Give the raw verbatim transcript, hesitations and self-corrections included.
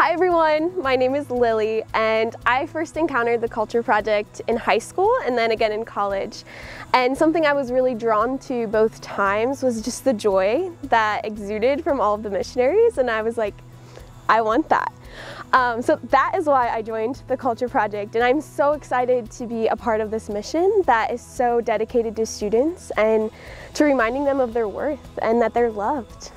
Hi everyone, my name is Lily and I first encountered the Culture Project in high school and then again in college. And something I was really drawn to both times was just the joy that exuded from all of the missionaries, and I was like, I want that. Um, so that is why I joined the Culture Project, and I'm so excited to be a part of this mission that is so dedicated to students and to reminding them of their worth and that they're loved.